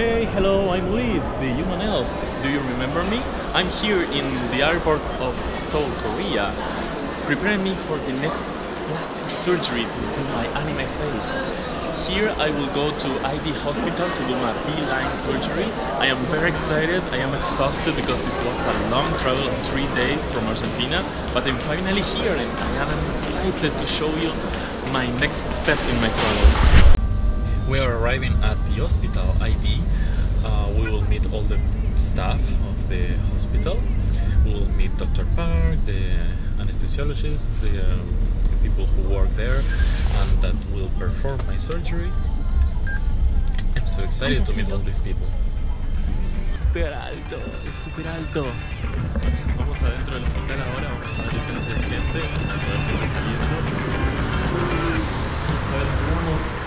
Hey, hello, I'm Luis, the human elf. Do you remember me? I'm here in the airport of Seoul, Korea. Prepare me for the next plastic surgery to do my anime face. Here I will go to ID Hospital to do my B-line surgery. I am very excited, I am exhausted because this was a long travel of 3 days from Argentina. But I'm finally here and I am excited to show you my next step in my travel. We are arriving at the hospital ID. We will meet all the staff of the hospital. We will meet Dr. Park, the anesthesiologist, the people who work there, and that will perform my surgery. I'm so excited to meet all these people. Super alto, es super alto. Vamos adentro del hospital ahora, vamos a ver el test de gente, a ver qué está saliendo. Vamos a ver los turnos.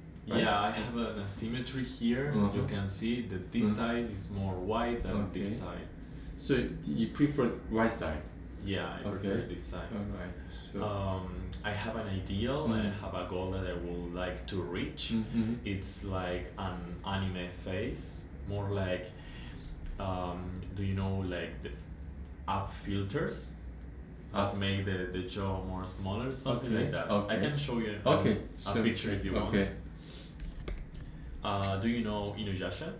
Right? Yeah, I have an asymmetry here. Uh-huh. You can see that this side is more wide than this side. So you prefer right side? Yeah, I prefer this side. Alright. So I have an ideal. Mm-hmm. I have a goal that I would like to reach. Mm-hmm. It's like an anime face, more like do you know like the app filters? That make the jaw more smaller, something like that. I can show you a picture if you want. Do you know Inujasha?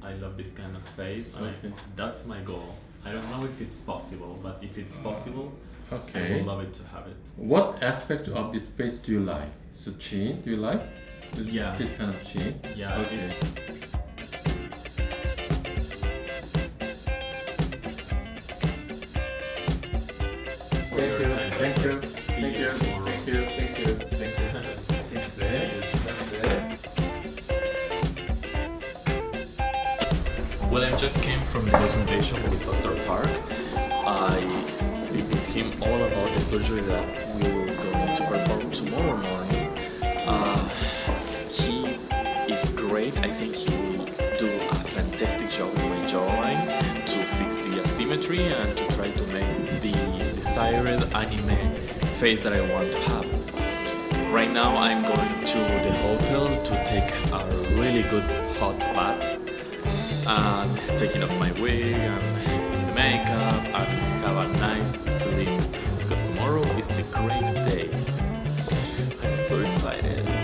I love this kind of face, and that's my goal. I don't know if it's possible, but if it's possible, I would love it to have it. What aspect of this face do you like? So chin, do you like? Yeah. This kind of chin? Yeah. Okay. Thank you. Well, I just came from the presentation with Dr. Park. I speak with him all about the surgery that we will go to perform tomorrow morning. He is great. I think he will do a fantastic job with my jawline to fix the asymmetry and to try to make the desired anime face that I want to have. Right now I'm going to the hotel to take a really good hot bath and taking off my wig and the makeup and have a nice sleep because tomorrow is the great day. I'm so excited.